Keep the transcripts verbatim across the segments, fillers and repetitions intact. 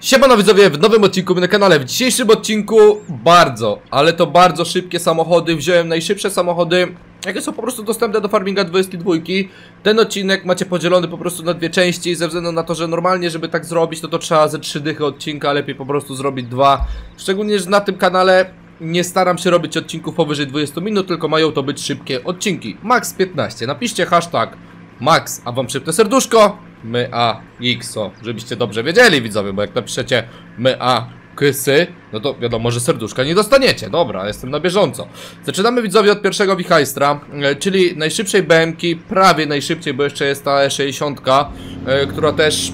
Siemano widzowie, w nowym odcinku na kanale. W dzisiejszym odcinku bardzo, ale to bardzo szybkie samochody. Wziąłem najszybsze samochody, jakie są po prostu dostępne do farminga dwudziestki dwójki. Ten odcinek macie podzielony po prostu na dwie części, ze względu na to, że normalnie, żeby tak zrobić, to to trzeba ze trzy dychy odcinka, lepiej po prostu zrobić dwa. Szczególnie, że na tym kanale nie staram się robić odcinków powyżej dwudziestu minut, tylko mają to być szybkie odcinki. Max piętnaście, napiszcie hashtag Max, a wam szybne serduszko. My a xo, żebyście dobrze wiedzieli widzowie, bo jak napiszecie my a ksy, no to wiadomo, że serduszka nie dostaniecie. Dobra, jestem na bieżąco. Zaczynamy widzowie od pierwszego wichajstra, czyli najszybszej B M ki, prawie najszybciej, bo jeszcze jest ta E sześćdziesiąt, która też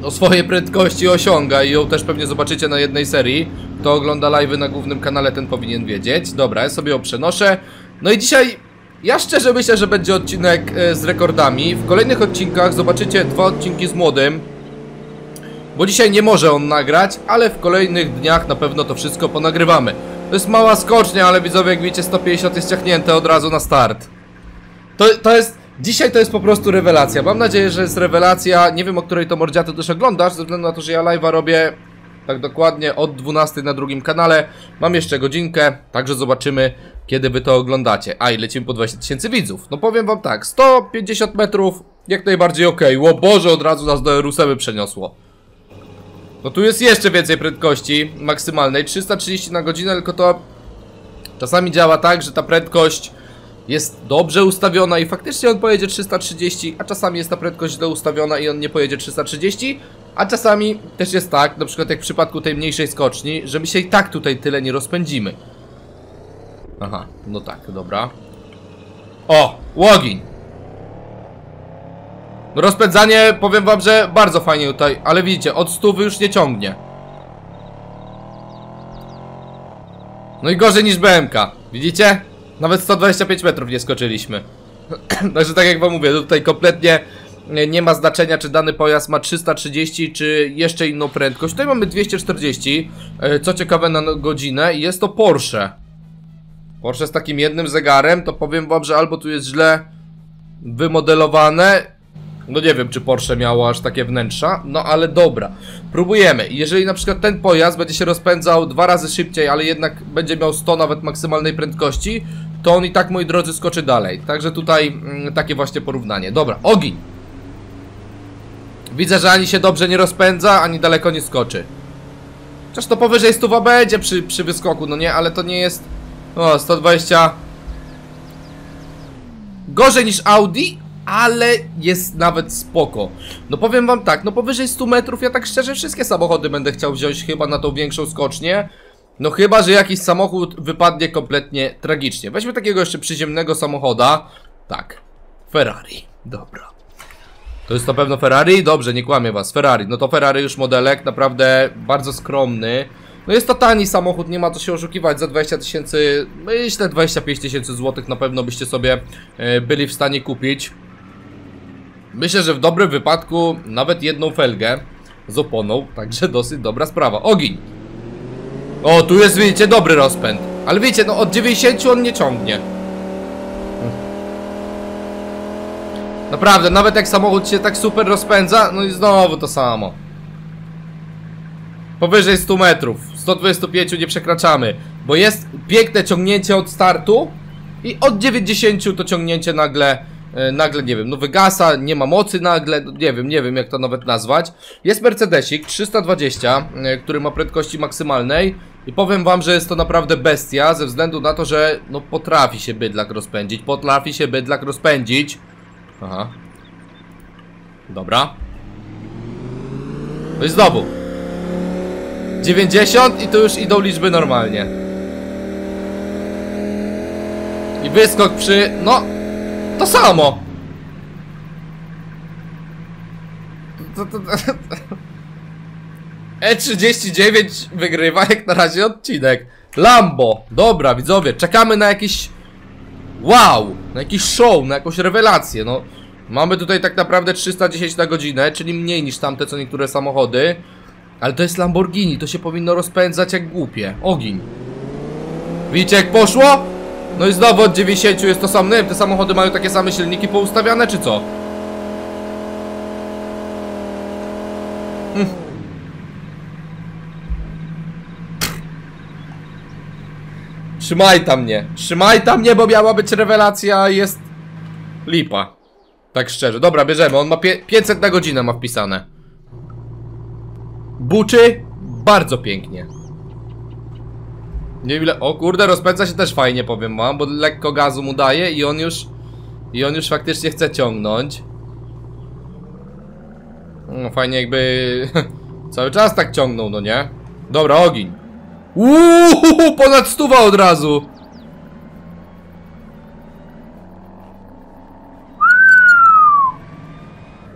no, swoje prędkości osiąga i ją też pewnie zobaczycie na jednej serii. Kto ogląda live'y na głównym kanale, ten powinien wiedzieć. Dobra, ja sobie ją przenoszę. No i dzisiaj ja szczerze myślę, że będzie odcinek z rekordami. W kolejnych odcinkach zobaczycie dwa odcinki z młodym, bo dzisiaj nie może on nagrać, ale w kolejnych dniach na pewno to wszystko ponagrywamy. To jest mała skocznia, ale widzowie, jak widzicie, sto pięćdziesiąt jest ciachnięte od razu na start. To, to jest... Dzisiaj to jest po prostu rewelacja. Mam nadzieję, że jest rewelacja. Nie wiem, o której to mordziaty też oglądasz, ze względu na to, że ja live'a robię tak dokładnie od dwunastej na drugim kanale. Mam jeszcze godzinkę, także zobaczymy, kiedy wy to oglądacie. A i lecimy po dwadzieścia tysięcy widzów. No powiem wam tak, sto pięćdziesiąt metrów jak najbardziej ok. O Boże, od razu nas do Rusewy przeniosło. No tu jest jeszcze więcej prędkości maksymalnej, trzysta trzydzieści na godzinę, tylko to czasami działa tak, że ta prędkość jest dobrze ustawiona i faktycznie on pojedzie trzysta trzydzieści, a czasami jest ta prędkość źle ustawiona i on nie pojedzie trzysta trzydzieści. A czasami też jest tak, na przykład jak w przypadku tej mniejszej skoczni, że my się i tak tutaj tyle nie rozpędzimy. Aha, no tak, dobra. O, łogiń. Rozpędzanie, powiem wam, że bardzo fajnie tutaj, ale widzicie, od stówy już nie ciągnie. No i gorzej niż B M K, widzicie? Nawet sto dwadzieścia pięć metrów nie skoczyliśmy. Także tak jak wam mówię, tutaj kompletnie nie ma znaczenia, czy dany pojazd ma trzysta trzydzieści, czy jeszcze inną prędkość. Tutaj mamy dwieście czterdzieści, co ciekawe, na godzinę, i jest to Porsche. Porsche z takim jednym zegarem, to powiem wam, że albo tu jest źle wymodelowane. No nie wiem, czy Porsche miało aż takie wnętrza, no ale dobra, próbujemy. Jeżeli na przykład ten pojazd będzie się rozpędzał dwa razy szybciej, ale jednak będzie miał sto nawet maksymalnej prędkości, to on i tak, moi drodzy, skoczy dalej. Także tutaj mm, takie właśnie porównanie. Dobra, ogień. Widzę, że ani się dobrze nie rozpędza, ani daleko nie skoczy. Chociaż to powyżej stu będzie przy, przy wyskoku, no nie, ale to nie jest... O, sto dwadzieścia... Gorzej niż Audi, ale jest nawet spoko. No powiem wam tak, no powyżej stu metrów ja tak szczerze wszystkie samochody będę chciał wziąć chyba na tą większą skocznię. No chyba, że jakiś samochód wypadnie kompletnie tragicznie. Weźmy takiego jeszcze przyziemnego samochoda. Tak, Ferrari, dobra. To jest na pewno Ferrari? Dobrze, nie kłamię was, Ferrari. No to Ferrari już modelek, naprawdę bardzo skromny. No jest to tani samochód, nie ma co się oszukiwać. Za dwadzieścia tysięcy, myślę dwadzieścia pięć tysięcy złotych na pewno byście sobie byli w stanie kupić. Myślę, że w dobrym wypadku nawet jedną felgę z oponą, także dosyć dobra sprawa. Ogień! O, tu jest, widzicie, dobry rozpęd. Ale wiecie, no od dziewięćdziesięciu on nie ciągnie. Naprawdę, nawet jak samochód się tak super rozpędza, no i znowu to samo. Powyżej stu metrów, sto dwadzieścia pięć nie przekraczamy, bo jest piękne ciągnięcie od startu i od dziewięćdziesięciu to ciągnięcie nagle, e, nagle nie wiem, no wygasa, nie ma mocy nagle, nie wiem, nie wiem jak to nawet nazwać. Jest Mercedesik trzysta dwadzieścia, e, który ma prędkości maksymalnej i powiem wam, że jest to naprawdę bestia, ze względu na to, że no potrafi się bydlak rozpędzić, potrafi się bydlak rozpędzić. Aha. Dobra. No i znowu dziewięćdziesiąt i tu już idą liczby normalnie. I wyskok przy... No, to samo. E trzydzieści dziewięć wygrywa jak na razie odcinek. Lambo. Dobra widzowie, czekamy na jakiś... Wow, na jakiś show, na jakąś rewelację, no. Mamy tutaj tak naprawdę trzysta dziesięć na godzinę, czyli mniej niż tamte co niektóre samochody. Ale to jest Lamborghini, to się powinno rozpędzać jak głupie. Ogień. Widzicie jak poszło? No i znowu od dziewięćdziesięciu jest to samo. Nie wiem, te samochody mają takie same silniki poustawiane czy co? Hm. Trzymaj tam mnie, trzymaj tam mnie, bo miała być rewelacja, jest lipa. Tak szczerze, dobra, bierzemy, on ma pięćset na godzinę ma wpisane. Buczy, bardzo pięknie. Nie ile, o kurde, rozpędza się też fajnie, powiem wam, bo lekko gazu mu daje i on już, i on już faktycznie chce ciągnąć. No fajnie jakby cały czas tak ciągnął, no nie? Dobra, ogień. Uuuu, ponad stuwa od razu.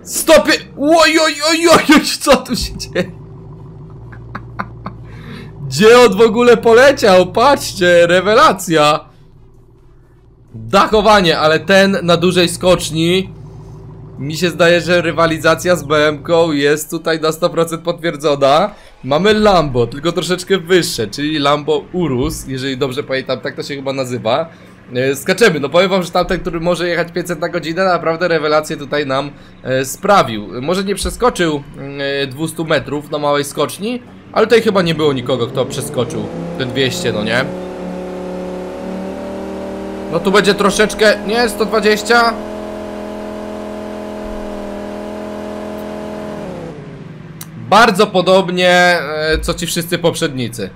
Stopie. Oj, oj, oj, oj, co tu się dzieje? Gdzie on w ogóle poleciał? Patrzcie, rewelacja. Dachowanie, ale ten na dużej skoczni. Mi się zdaje, że rywalizacja z B M ką jest tutaj na sto procent potwierdzona. Mamy Lambo, tylko troszeczkę wyższe, czyli Lambo Urus, jeżeli dobrze pamiętam, tak to się chyba nazywa. Skaczemy, no powiem wam, że tamten, który może jechać pięćset na godzinę, naprawdę rewelację tutaj nam sprawił. Może nie przeskoczył dwieście metrów na małej skoczni, ale tutaj chyba nie było nikogo, kto przeskoczył te dwieście, no nie? No tu będzie troszeczkę, nie, sto dwadzieścia? Bardzo podobnie, co ci wszyscy poprzednicy.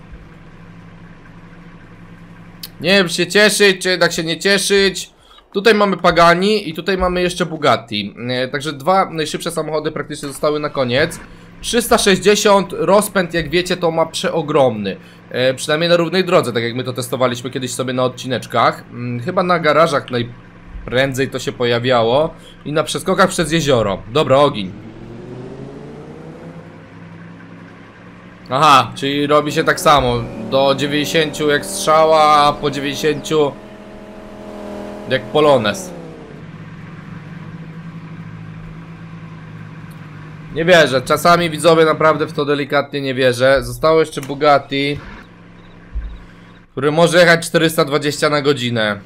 Nie wiem, czy się cieszyć, czy jednak się nie cieszyć. Tutaj mamy Pagani i tutaj mamy jeszcze Bugatti. Także dwa najszybsze samochody praktycznie zostały na koniec. trzysta sześćdziesiąt, rozpęd, jak wiecie, to ma przeogromny. Przynajmniej na równej drodze, tak jak my to testowaliśmy kiedyś sobie na odcineczkach. Chyba na garażach najprędzej to się pojawiało. I na przeskokach przez jezioro. Dobra, ogień. Aha, czyli robi się tak samo. Do dziewięćdziesięciu jak strzała, a po dziewięćdziesięciu jak polonez. Nie wierzę, czasami widzowie naprawdę w to delikatnie nie wierzę. Zostało jeszcze Bugatti, który może jechać czterysta dwadzieścia na godzinę.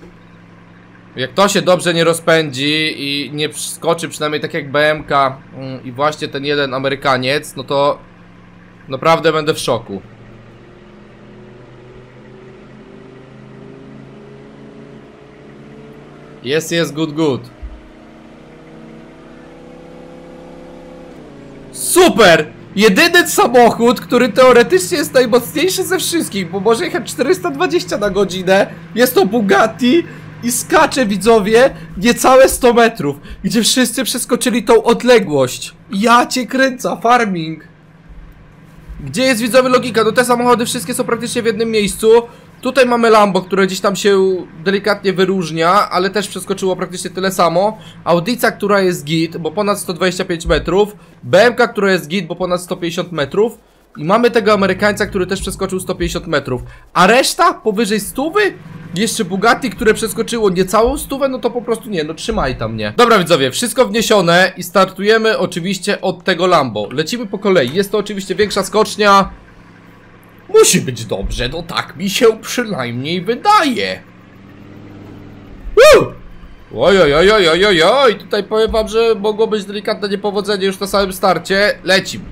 Jak to się dobrze nie rozpędzi i nie skoczy przynajmniej tak jak B M K i właśnie ten jeden Amerykaniec, no to naprawdę będę w szoku. Jest, jest, good, good. Super! Jedyny samochód, który teoretycznie jest najmocniejszy ze wszystkich, bo może jechać czterysta dwadzieścia na godzinę. Jest to Bugatti i skacze, widzowie, niecałe sto metrów, gdzie wszyscy przeskoczyli tą odległość. Ja cię kręca, farming. Gdzie jest, widzowie, logika? No te samochody wszystkie są praktycznie w jednym miejscu. Tutaj mamy Lambo, które gdzieś tam się delikatnie wyróżnia, ale też przeskoczyło praktycznie tyle samo. Audica, która jest git, bo ponad sto dwadzieścia pięć metrów. B M K, która jest git, bo ponad sto pięćdziesiąt metrów. I mamy tego Amerykańca, który też przeskoczył sto pięćdziesiąt metrów. A reszta powyżej stówy? Jeszcze Bugatti, które przeskoczyło niecałą stówę, no to po prostu nie, no trzymaj tam mnie. Dobra widzowie, wszystko wniesione i startujemy oczywiście od tego Lambo. Lecimy po kolei, jest to oczywiście większa skocznia. Musi być dobrze, no tak mi się przynajmniej wydaje. Woo! Oj, oj, oj, oj, oj, oj, tutaj powiem wam, że mogło być delikatne niepowodzenie już na samym starcie. Lecimy.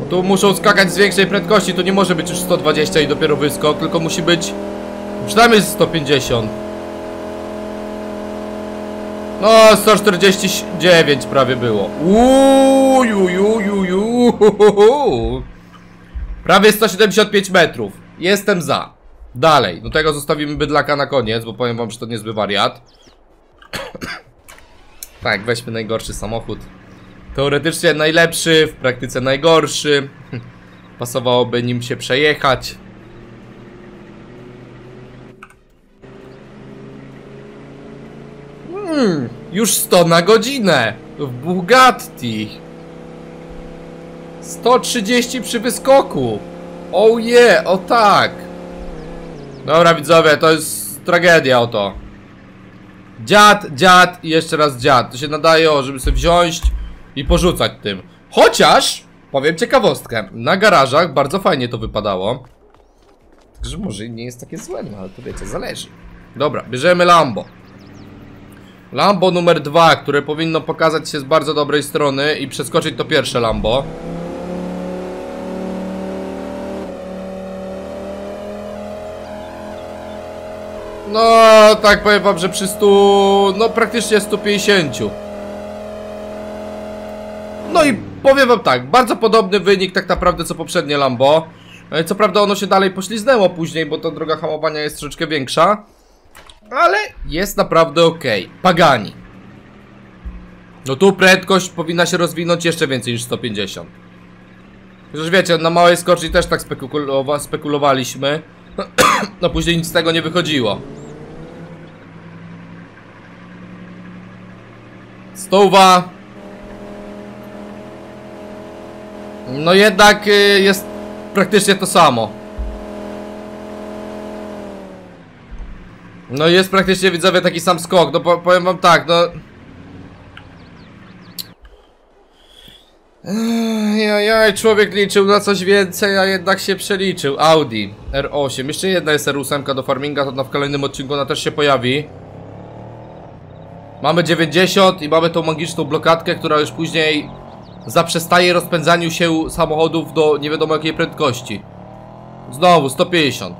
Bo tu muszą skakać z większej prędkości, to nie może być już sto dwadzieścia i dopiero wyskok, tylko musi być... przynajmniej sto pięćdziesiąt. No, sto czterdzieści dziewięć prawie było. Uuu, ju, ju, ju, ju. Prawie sto siedemdziesiąt pięć metrów. Jestem za. Dalej, do tego zostawimy bydlaka na koniec, bo powiem wam, że to niezły wariat. Tak, weźmy najgorszy samochód. Teoretycznie najlepszy, w praktyce najgorszy. Pasowałoby nim się przejechać. Hmm, już sto na godzinę w Bugatti, sto trzydzieści przy wyskoku. O je, o tak. Dobra widzowie, to jest tragedia o to. Dziad, dziad i jeszcze raz dziad. To się nadaje, o, żeby sobie wziąć i porzucać tym. Chociaż, powiem ciekawostkę, na garażach bardzo fajnie to wypadało. Także może nie jest takie złe, no ale to wiecie, zależy. Dobra, bierzemy Lambo. Lambo numer dwa, które powinno pokazać się z bardzo dobrej strony i przeskoczyć to pierwsze Lambo. No, tak powiem wam, że przy stu... no praktycznie stu pięćdziesięciu. No i powiem wam tak, bardzo podobny wynik tak naprawdę co poprzednie Lambo. Co prawda ono się dalej pośliznęło później, bo ta droga hamowania jest troszeczkę większa. Ale jest naprawdę ok. Pagani. No tu prędkość powinna się rozwinąć jeszcze więcej niż sto pięćdziesiąt. Przecież wiecie, na małej skoczni też tak spekulowa spekulowaliśmy. No później nic z tego nie wychodziło. Stowa. No jednak jest praktycznie to samo. No jest praktycznie, widzowie, taki sam skok. No powiem wam tak, no... Jaj, człowiek liczył na coś więcej, a jednak się przeliczył. Audi R osiem. Jeszcze jedna jest R osiem do farminga, to na w kolejnym odcinku ona też się pojawi. Mamy dziewięćdziesiąt i mamy tą magiczną blokadkę, która już później zaprzestaje rozpędzaniu się samochodów do nie wiadomo jakiej prędkości. Znowu sto pięćdziesiąt.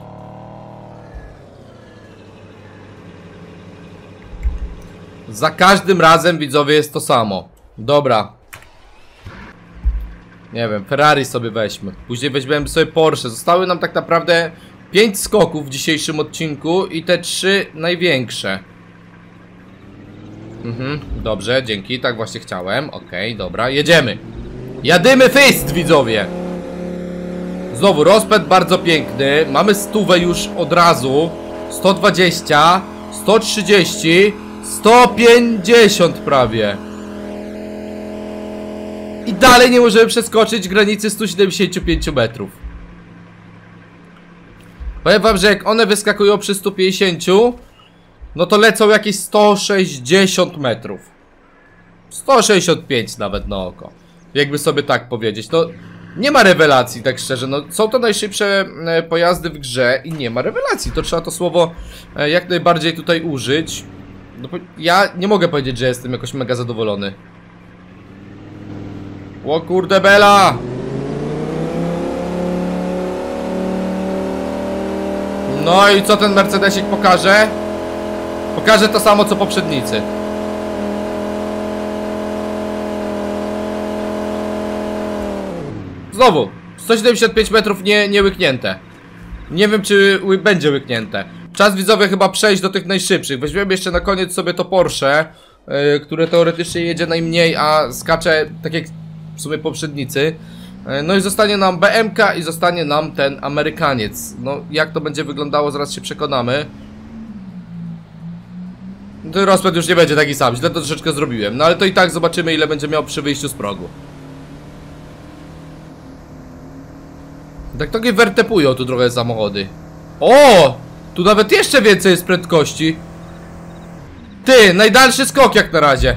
Za każdym razem, widzowie, jest to samo. Dobra. Nie wiem, Ferrari sobie weźmy. Później weźmiemy sobie Porsche. Zostały nam tak naprawdę pięć skoków w dzisiejszym odcinku i te trzy największe. Mhm, dobrze, dzięki, tak właśnie chciałem. Okej, okay, dobra, jedziemy. Jadymy fist, widzowie. Znowu rozpęd bardzo piękny. Mamy stówę już od razu. Sto dwadzieścia, sto trzydzieści, sto pięćdziesiąt prawie. I dalej nie możemy przeskoczyć granicy stu siedemdziesięciu pięciu metrów. Powiem wam, że jak one wyskakują przy stu pięćdziesięciu, no to lecą jakieś sto sześćdziesiąt metrów, sto sześćdziesiąt pięć nawet na oko, jakby sobie tak powiedzieć. No nie ma rewelacji, tak szczerze. No są to najszybsze pojazdy w grze i nie ma rewelacji. To trzeba to słowo jak najbardziej tutaj użyć. No, ja nie mogę powiedzieć, że jestem jakoś mega zadowolony. O kurde bela! No i co ten Mercedesik pokaże? Pokaże to samo co poprzednicy. Znowu sto siedemdziesiąt pięć metrów nie, nie łyknięte. Nie wiem, czy będzie łyknięte. Czas, widzowie, chyba przejść do tych najszybszych. Weźmiemy jeszcze na koniec sobie to Porsche, yy, które teoretycznie jedzie najmniej, a skacze tak jak w sumie poprzednicy. No i zostanie nam B M K i zostanie nam ten Amerykaniec. No jak to będzie wyglądało, zaraz się przekonamy. Ten rozpęd już nie będzie taki sam, źle to troszeczkę zrobiłem. No ale to i tak zobaczymy, ile będzie miał przy wyjściu z progu. Tak to nie wertepują tu trochę samochody. O! Tu nawet jeszcze więcej jest prędkości. Ty, najdalszy skok jak na razie.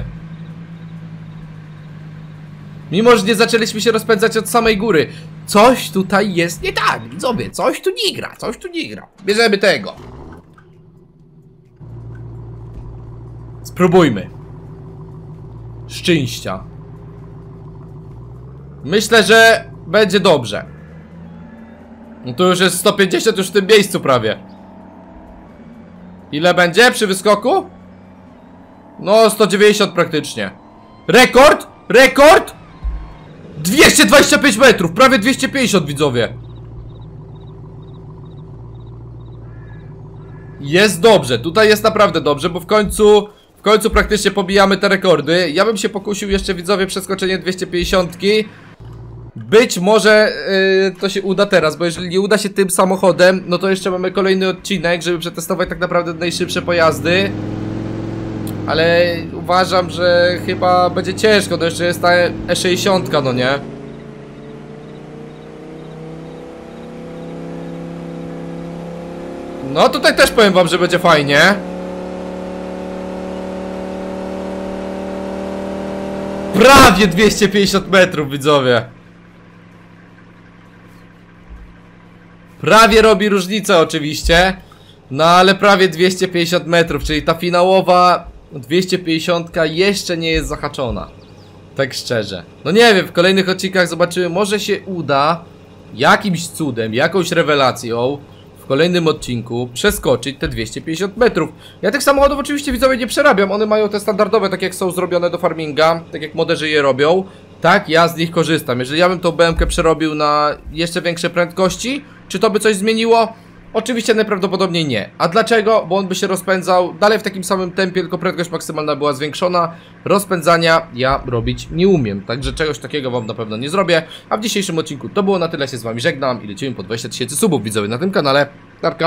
Mimo że nie zaczęliśmy się rozpędzać od samej góry. Coś tutaj jest nie tak, widzowie, coś tu nie gra, coś tu nie gra. Bierzemy tego. Spróbujmy szczęścia. Myślę, że będzie dobrze. No to już jest sto pięćdziesiąt już w tym miejscu prawie. Ile będzie przy wyskoku? No sto dziewięćdziesiąt praktycznie. Rekord? Rekord? dwieście dwadzieścia pięć metrów, prawie dwieście pięćdziesiąt, widzowie. Jest dobrze, tutaj jest naprawdę dobrze, bo w końcu, w końcu praktycznie pobijamy te rekordy. Ja bym się pokusił jeszcze, widzowie, przeskoczenie dwieście pięćdziesiąt. Być może yy, to się uda teraz, bo jeżeli nie uda się tym samochodem, no to jeszcze mamy kolejny odcinek, żeby przetestować tak naprawdę najszybsze pojazdy. Ale uważam, że chyba będzie ciężko, no jeszcze jest ta E sześćdziesiąt, no nie? No tutaj też powiem wam, że będzie fajnie. Prawie dwieście pięćdziesiąt metrów, widzowie. Prawie robi różnicę oczywiście. No ale prawie dwieście pięćdziesiąt metrów, czyli ta finałowa... dwieście pięćdziesiąt jeszcze nie jest zahaczona. Tak szczerze. No nie wiem, w kolejnych odcinkach zobaczymy. Może się uda jakimś cudem, jakąś rewelacją w kolejnym odcinku przeskoczyć te dwieście pięćdziesiąt metrów. Ja tych samochodów oczywiście, widzowie, nie przerabiam. One mają te standardowe, tak jak są zrobione do farminga, tak jak moderzy je robią. Tak, ja z nich korzystam. Jeżeli ja bym tą B M K przerobił na jeszcze większe prędkości, czy to by coś zmieniło? Oczywiście najprawdopodobniej nie. A dlaczego? Bo on by się rozpędzał dalej w takim samym tempie, tylko prędkość maksymalna była zwiększona. Rozpędzania ja robić nie umiem, także czegoś takiego wam na pewno nie zrobię. A w dzisiejszym odcinku to było na tyle, się z wami żegnam i lecimy po dwadzieścia tysięcy subów, widzowie, na tym kanale. Tarka.